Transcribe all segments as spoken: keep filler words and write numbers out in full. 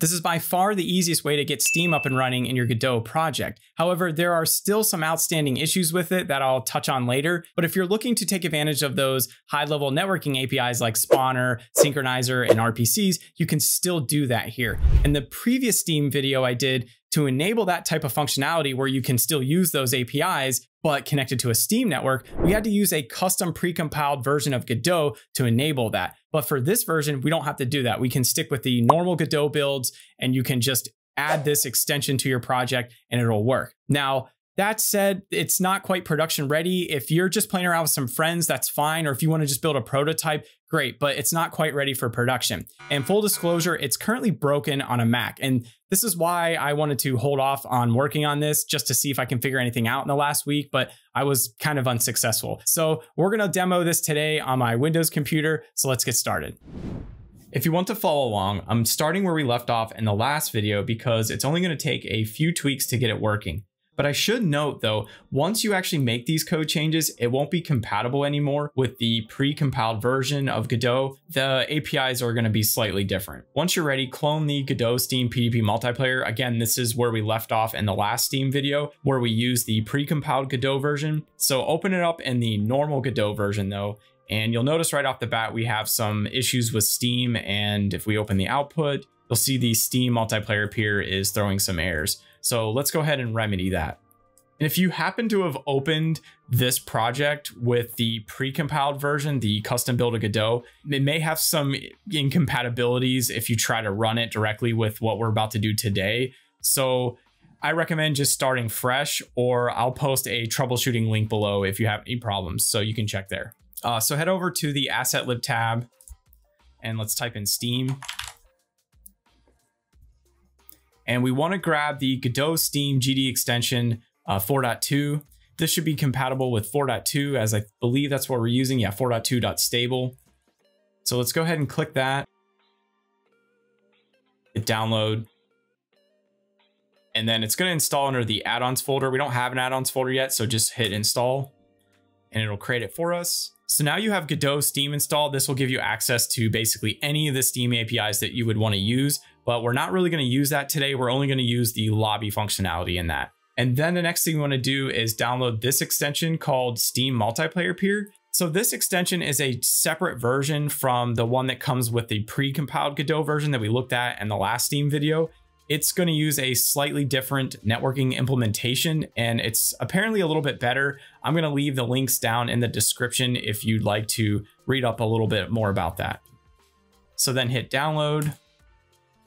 This is by far the easiest way to get Steam up and running in your Godot project. However, there are still some outstanding issues with it that I'll touch on later, but if you're looking to take advantage of those high-level networking A P Is like Spawner, Synchronizer, and R P Cs, you can still do that here. In the previous Steam video I did to enable that type of functionality where you can still use those A P Is, but connected to a Steam network, we had to use a custom pre-compiled version of Godot to enable that. But for this version, we don't have to do that. We can stick with the normal Godot builds and you can just add this extension to your project and it'll work. Now, that said, it's not quite production ready. If you're just playing around with some friends, that's fine. Or if you want to just build a prototype, great, but it's not quite ready for production. And full disclosure, it's currently broken on a Mac. And this is why I wanted to hold off on working on this just to see if I can figure anything out in the last week, but I was kind of unsuccessful. So we're going to demo this today on my Windows computer. So let's get started. If you want to follow along, I'm starting where we left off in the last video because it's only going to take a few tweaks to get it working. But I should note though, once you actually make these code changes, it won't be compatible anymore with the pre-compiled version of Godot. The A P Is are going to be slightly different. Once you're ready, clone the Godot Steam P D P multiplayer. Again, this is where we left off in the last Steam video where we use the pre-compiled Godot version. So open it up in the normal Godot version though. And you'll notice right off the bat, we have some issues with Steam. And if we open the output, you'll see the Steam Multiplayer Peer is throwing some errors. So let's go ahead and remedy that. And if you happen to have opened this project with the pre-compiled version, the custom build of Godot, it may have some incompatibilities if you try to run it directly with what we're about to do today. So I recommend just starting fresh, or I'll post a troubleshooting link below if you have any problems. So you can check there. Uh, so head over to the assetlib tab and let's type in Steam. And we want to grab the Godot Steam G D extension uh, four point two. This should be compatible with four point two, as I believe that's what we're using. Yeah, four point two.stable. So let's go ahead and click that. Hit download. And then it's going to install under the add-ons folder. We don't have an add-ons folder yet, so just hit install and it'll create it for us. So now you have Godot Steam installed. This will give you access to basically any of the Steam A P Is that you would want to use. But we're not really going to use that today. We're only going to use the lobby functionality in that. And then the next thing you want to do is download this extension called Steam Multiplayer Peer. So this extension is a separate version from the one that comes with the pre-compiled Godot version that we looked at in the last Steam video. It's going to use a slightly different networking implementation, and it's apparently a little bit better. I'm going to leave the links down in the description if you'd like to read up a little bit more about that. So then hit download.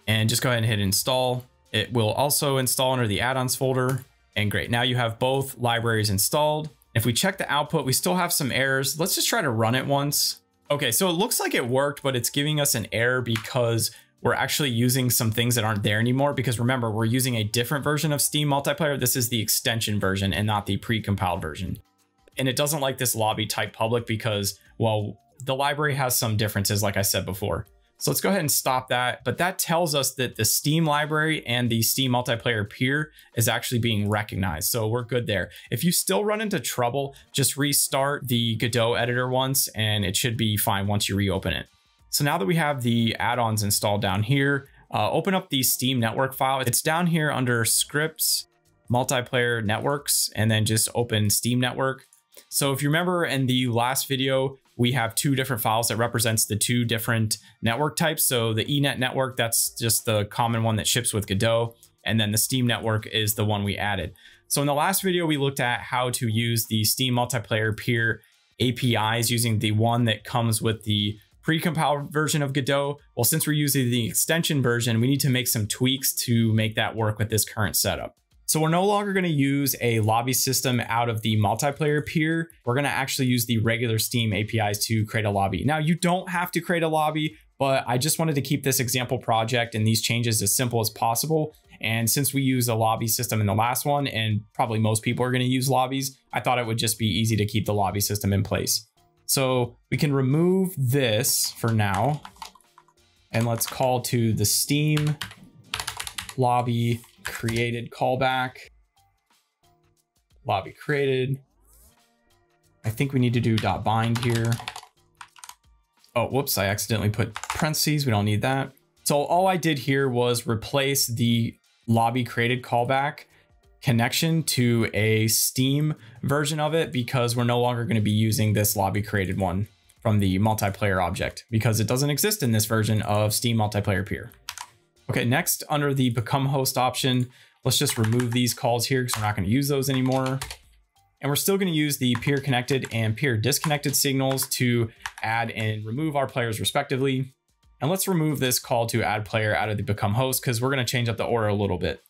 And just go ahead and hit install. It will also install under the add-ons folder. And great, now you have both libraries installed. If we check the output, we still have some errors. Let's just try to run it once. Okay, so it looks like it worked, but it's giving us an error because we're actually using some things that aren't there anymore. Because remember, we're using a different version of Steam Multiplayer. This is the extension version and not the pre-compiled version. And it doesn't like this lobby type public because, well, the library has some differences, like I said before. So let's go ahead and stop that. But that tells us that the Steam library and the Steam Multiplayer Peer is actually being recognized. So we're good there. If you still run into trouble, just restart the Godot editor once and it should be fine once you reopen it. So now that we have the add-ons installed down here, uh, open up the Steam network file. It's down here under scripts, multiplayer networks, and then just open Steam network. So if you remember in the last video, we have two different files that represents the two different network types. So the ENet network, that's just the common one that ships with Godot. And then the Steam network is the one we added. So in the last video, we looked at how to use the Steam Multiplayer Peer A P Is using the one that comes with the pre-compiled version of Godot. Well, since we're using the extension version, we need to make some tweaks to make that work with this current setup. So we're no longer going to use a lobby system out of the multiplayer peer. We're going to actually use the regular Steam A P Is to create a lobby. Now you don't have to create a lobby, but I just wanted to keep this example project and these changes as simple as possible. And since we use a lobby system in the last one, and probably most people are going to use lobbies, I thought it would just be easy to keep the lobby system in place. So we can remove this for now. And let's call to the Steam lobby created callback, lobby created. I think we need to do dot bind here. Oh, whoops, I accidentally put parentheses. We don't need that. So all I did here was replace the lobby created callback connection to a Steam version of it, because we're no longer going to be using this lobby created one from the multiplayer object because it doesn't exist in this version of Steam Multiplayer Peer. Okay, next, under the become host option, let's just remove these calls here because we're not going to use those anymore. And we're still going to use the peer connected and peer disconnected signals to add and remove our players respectively. And let's remove this call to add player out of the become host because we're going to change up the order a little bit.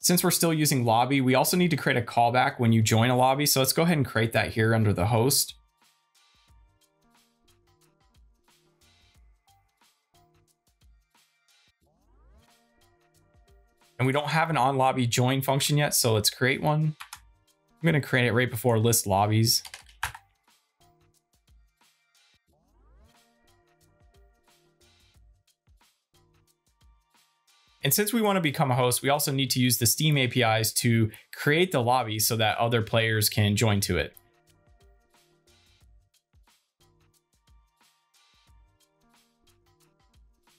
Since we're still using lobby, we also need to create a callback when you join a lobby. So let's go ahead and create that here under the host. And we don't have an on lobby join function yet, so let's create one. I'm going to create it right before list lobbies. And since we want to become a host, we also need to use the Steam A P Is to create the lobby so that other players can join to it.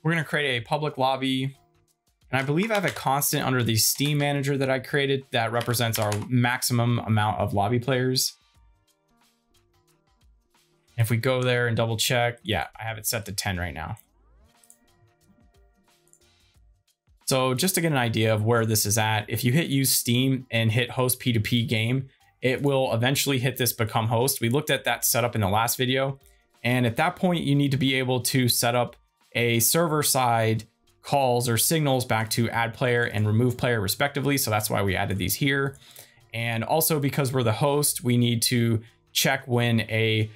We're going to create a public lobby. And I believe I have a constant under the Steam manager that I created that represents our maximum amount of lobby players. If we go there and double check, yeah, I have it set to ten right now. So just to get an idea of where this is at, if you hit use Steam and hit host P two P game, it will eventually hit this become host. We looked at that setup in the last video. And at that point, you need to be able to set up a server side calls or signals back to add player and remove player respectively. So that's why we added these here. And also because we're the host, we need to check when a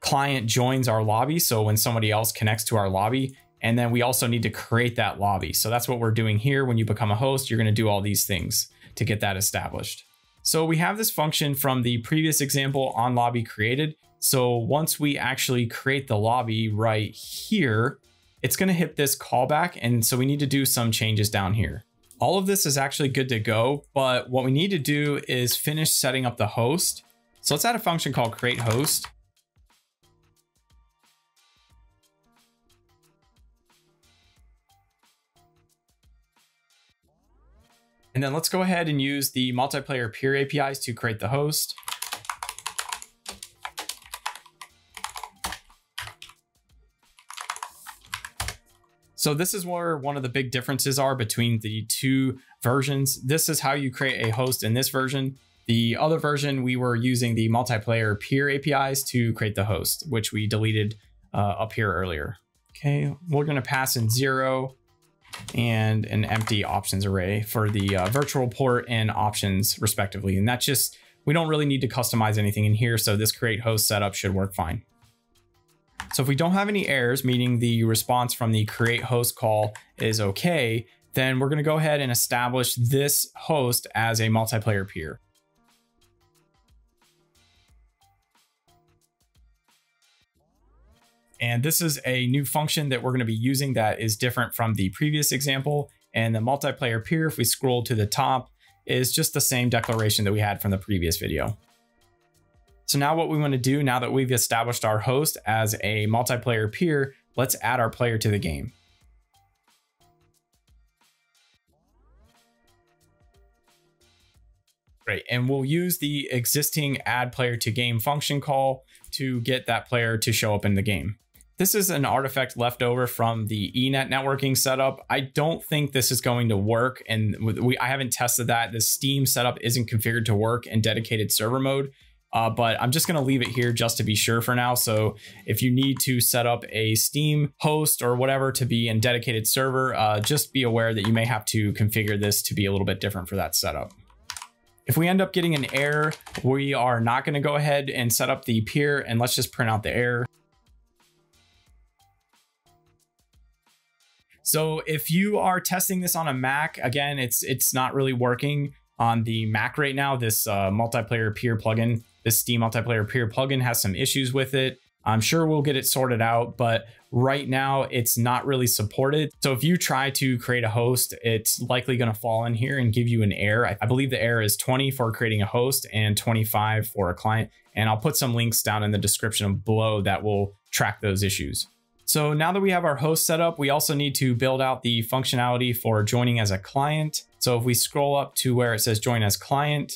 client joins our lobby. So when somebody else connects to our lobby, and then we also need to create that lobby. So that's what we're doing here. When you become a host, you're going to do all these things to get that established. So we have this function from the previous example on lobby created. So once we actually create the lobby right here, it's going to hit this callback. And so we need to do some changes down here. All of this is actually good to go, but what we need to do is finish setting up the host. So let's add a function called create host. And then let's go ahead and use the multiplayer peer A P Is to create the host. So this is where one of the big differences are between the two versions. This is how you create a host in this version. The other version, we were using the multiplayer peer A P Is to create the host, which we deleted uh, up here earlier. Okay, we're gonna pass in zero and an empty options array for the uh, virtual port and options respectively. And that's just, we don't really need to customize anything in here. So this create host setup should work fine. So if we don't have any errors, meaning the response from the create host call is okay, then we're going to go ahead and establish this host as a multiplayer peer. And this is a new function that we're going to be using that is different from the previous example. And the multiplayer peer, if we scroll to the top, is just the same declaration that we had from the previous video. So now what we want to do, now that we've established our host as a multiplayer peer, let's add our player to the game. Great, and we'll use the existing add player to game function call to get that player to show up in the game. This is an artifact left over from the E net networking setup. I don't think this is going to work, and we I haven't tested that. The Steam setup isn't configured to work in dedicated server mode. Uh, but I'm just going to leave it here just to be sure for now. So if you need to set up a Steam host or whatever to be in dedicated server, uh, just be aware that you may have to configure this to be a little bit different for that setup. If we end up getting an error, we are not going to go ahead and set up the peer, and let's just print out the error. So if you are testing this on a Mac, again, it's it's not really working on the Mac right now. This uh, multiplayer peer plugin, this Steam multiplayer peer plugin has some issues with it. I'm sure we'll get it sorted out, but right now it's not really supported. So if you try to create a host, it's likely going to fall in here and give you an error. I believe the error is twenty for creating a host and twenty-five for a client. And I'll put some links down in the description below that will track those issues. So now that we have our host set up, we also need to build out the functionality for joining as a client. So if we scroll up to where it says join as client,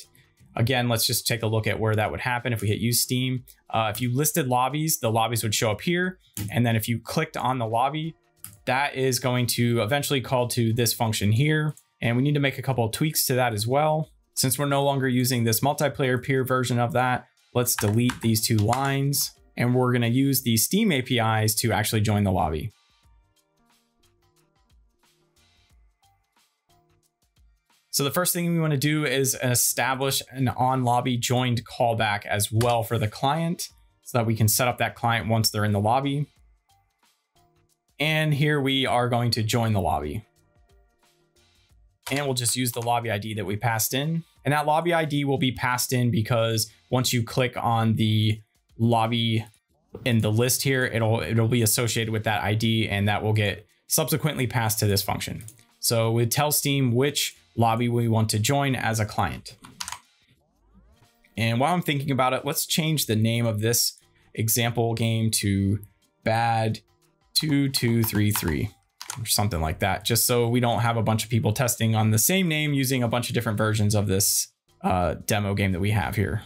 again, let's just take a look at where that would happen if we hit use Steam. Uh, if you listed lobbies, the lobbies would show up here. And then if you clicked on the lobby, that is going to eventually call to this function here. And we need to make a couple of tweaks to that as well. Since we're no longer using this multiplayer peer version of that, let's delete these two lines. And we're gonna use the Steam A P Is to actually join the lobby. So the first thing we wanna do is establish an on-lobby joined callback as well for the client so that we can set up that client once they're in the lobby. And here we are going to join the lobby. And we'll just use the lobby I D that we passed in. And that lobby I D will be passed in because once you click on the lobby in the list here, it'll, it'll be associated with that I D and that will get subsequently passed to this function. So we tell Steam which lobby we want to join as a client. And while I'm thinking about it, let's change the name of this example game to Bad two two three three or something like that, just so we don't have a bunch of people testing on the same name using a bunch of different versions of this uh, demo game that we have here.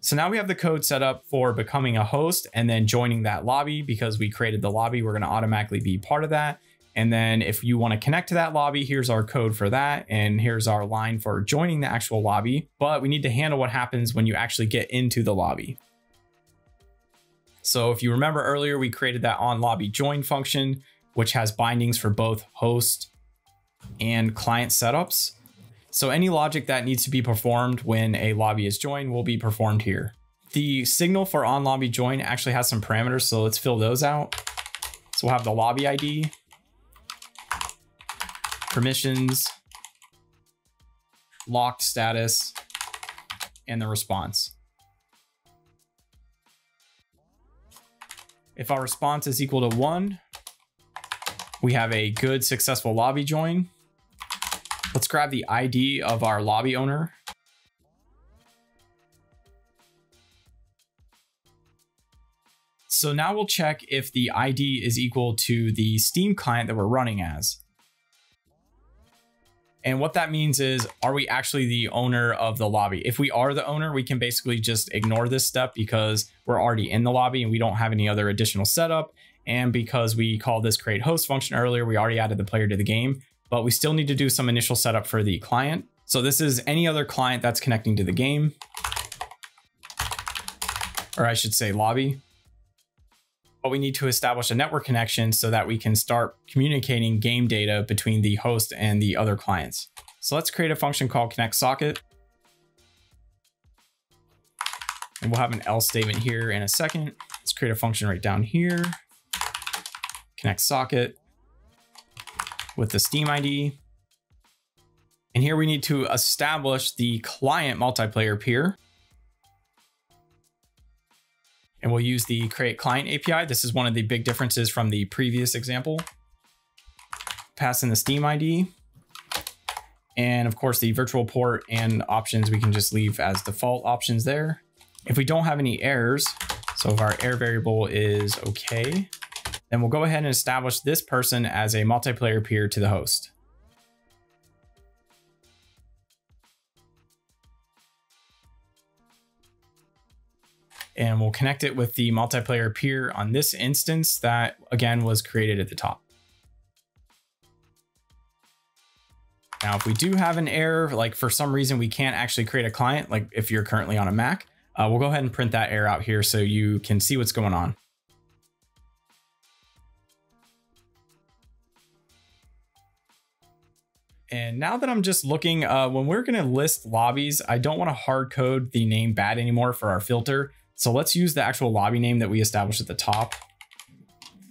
So now we have the code set up for becoming a host and then joining that lobby. Because we created the lobby, we're going to automatically be part of that. And then if you want to connect to that lobby, here's our code for that. And here's our line for joining the actual lobby. But we need to handle what happens when you actually get into the lobby. So if you remember earlier, we created that on lobby join function, which has bindings for both host and client setups. So any logic that needs to be performed when a lobby is joined will be performed here. The signal for on lobby join actually has some parameters. So let's fill those out. So we'll have the lobby I D, permissions, locked status, and the response. If our response is equal to one, we have a good successful lobby join. Let's grab the I D of our lobby owner. So now we'll check if the I D is equal to the Steam client that we're running as. And what that means is, are we actually the owner of the lobby? If we are the owner, we can basically just ignore this step because we're already in the lobby and we don't have any other additional setup. And because we called this create host function earlier, we already added the player to the game, but we still need to do some initial setup for the client. So this is any other client that's connecting to the game, or I should say lobby. But we need to establish a network connection so that we can start communicating game data between the host and the other clients. So let's create a function called ConnectSocket. And we'll have an else statement here in a second. Let's create a function right down here. ConnectSocket with the Steam I D. And here we need to establish the client multiplayer peer. And we'll use the create client A P I. This is one of the big differences from the previous example. Pass in the Steam I D. And of course the virtual port and options, we can just leave as default options there. If we don't have any errors, so if our error variable is okay, then we'll go ahead and establish this person as a multiplayer peer to the host. And we'll connect it with the multiplayer peer on this instance that, again, was created at the top. Now, if we do have an error, like for some reason we can't actually create a client, like if you're currently on a Mac, uh, we'll go ahead and print that error out here so you can see what's going on. And now that I'm just looking, uh, when we're going to list lobbies, I don't want to hard code the name bad anymore for our filter. So let's use the actual lobby name that we established at the top.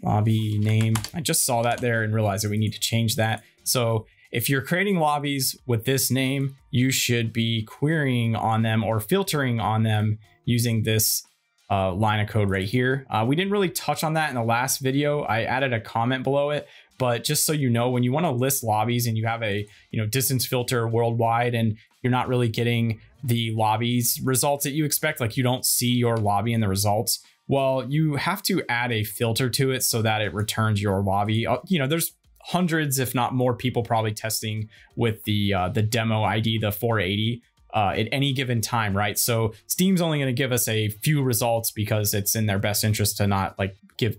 Lobby name. I just saw that there and realized that we need to change that. So if you're creating lobbies with this name, you should be querying on them or filtering on them using this uh, line of code right here. Uh, we didn't really touch on that in the last video. I added a comment below it. But just so you know, when you want to list lobbies and you have a you know distance filter worldwide and you're not really getting the lobbies results that you expect, like you don't see your lobby in the results, Well, you have to add a filter to it so that it returns your lobby. You know, there's hundreds, if not more, people probably testing with the uh, the demo I D, the four eighty, uh, at any given time, right? So Steam's only going to give us a few results because it's in their best interest to not like give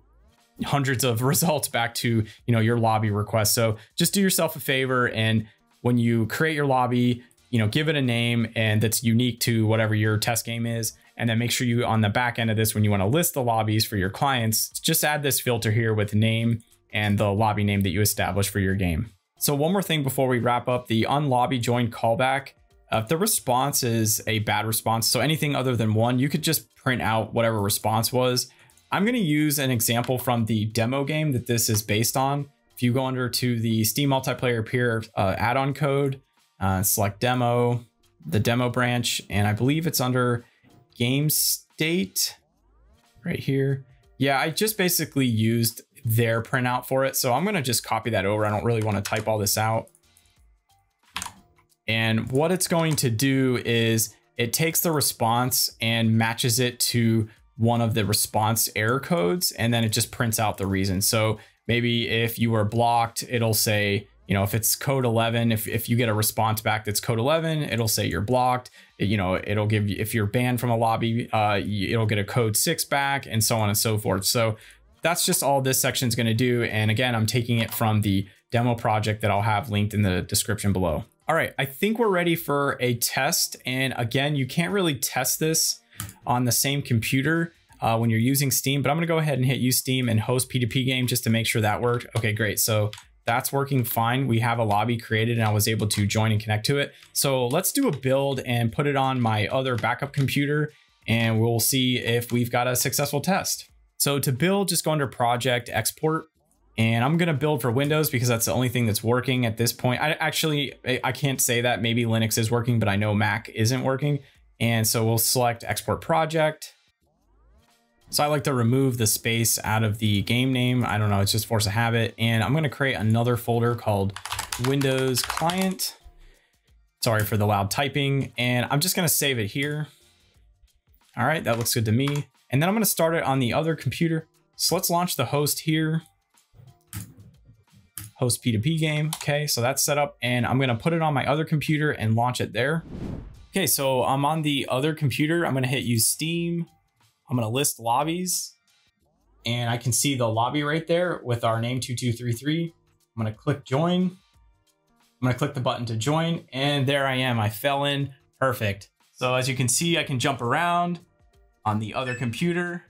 hundreds of results back to, you know, your lobby request. So just do yourself a favor, and when you create your lobby, you know, give it a name and that's unique to whatever your test game is. And then make sure you, on the back end of this, when you want to list the lobbies for your clients, just add this filter here with name and the lobby name that you established for your game. So one more thing before we wrap up, the unlobby join callback. Uh, if the response is a bad response, so anything other than one, you could just print out whatever response was. I'm going to use an example from the demo game that this is based on. If you go under to the Steam Multiplayer Peer uh, add-on code, uh, select demo, the demo branch, and I believe it's under game state right here. Yeah, I just basically used their printout for it. So I'm going to just copy that over. I don't really want to type all this out. And what it's going to do is it takes the response and matches it to one of the response error codes, and then it just prints out the reason. So maybe if you were blocked, it'll say, you know, if it's code eleven, if, if you get a response back that's code eleven, it'll say you're blocked. It, you know, it'll give you, if you're banned from a lobby, uh, it'll get a code six back, and so on and so forth. So that's just all this section is going to do. And again, I'm taking it from the demo project that I'll have linked in the description below. All right, I think we're ready for a test. And again, you can't really test this on the same computer uh, when you're using Steam, but I'm going to go ahead and hit use Steam and host P D P game just to make sure that worked. Okay, great. So that's working fine. We have a lobby created and I was able to join and connect to it. So let's do a build and put it on my other backup computer, and we'll see if we've got a successful test. So to build, just go under project, export, and I'm going to build for Windows because that's the only thing that's working at this point. I actually, I can't say that, maybe Linux is working, but I know Mac isn't working. And so we'll select export project. So I like to remove the space out of the game name. I don't know, it's just force of habit. And I'm going to create another folder called Windows Client. Sorry for the loud typing. And I'm just going to save it here. All right, that looks good to me. And then I'm going to start it on the other computer. So let's launch the host here. Host P two P game. Okay, so that's set up, and I'm going to put it on my other computer and launch it there. Okay, so I'm on the other computer. I'm going to hit use Steam. I'm going to list lobbies, and I can see the lobby right there with our name two two three three. I'm going to click join. I'm going to click the button to join, and there I am. I fell in. Perfect. So as you can see, I can jump around on the other computer,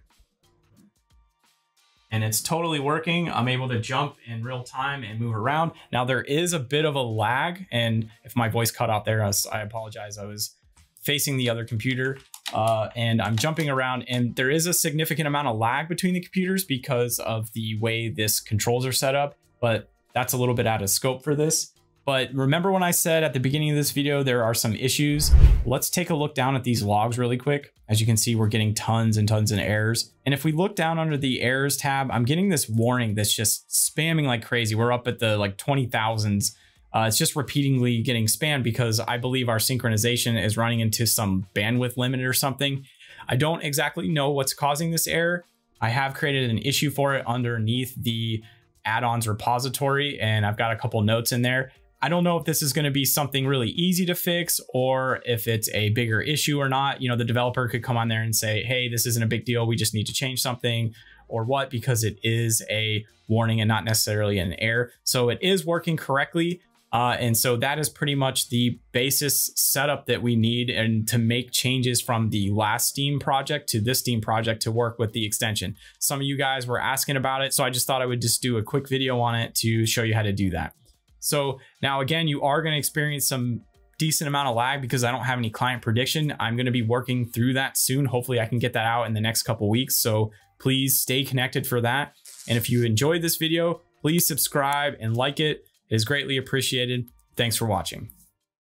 and it's totally working. I'm able to jump in real time and move around. Now there is a bit of a lag, and if my voice cut out there, I, was, I apologize. I was facing the other computer. Uh, and I'm jumping around, and there is a significant amount of lag between the computers because of the way this controls are set up, but that's a little bit out of scope for this. But remember when I said at the beginning of this video, there are some issues. Let's take a look down at these logs really quick. As you can see, we're getting tons and tons of errors. And if we look down under the errors tab, I'm getting this warning that's just spamming like crazy. We're up at the like twenty thousands. Uh, it's just repeatedly getting spammed because I believe our synchronization is running into some bandwidth limit or something. I don't exactly know what's causing this error. I have created an issue for it underneath the add-ons repository, and I've got a couple notes in there. I don't know if this is going to be something really easy to fix or if it's a bigger issue or not. You know, the developer could come on there and say, hey, this isn't a big deal. We just need to change something, or what, because it is a warning and not necessarily an error. So it is working correctly. Uh, and so that is pretty much the basis setup that we need, and to make changes from the last Steam project to this Steam project to work with the extension. Some of you guys were asking about it, so I just thought I would just do a quick video on it to show you how to do that. So now again, you are going to experience some decent amount of lag because I don't have any client prediction. I'm going to be working through that soon. Hopefully I can get that out in the next couple weeks. So please stay connected for that. And if you enjoyed this video, please subscribe and like it. It is greatly appreciated. Thanks for watching.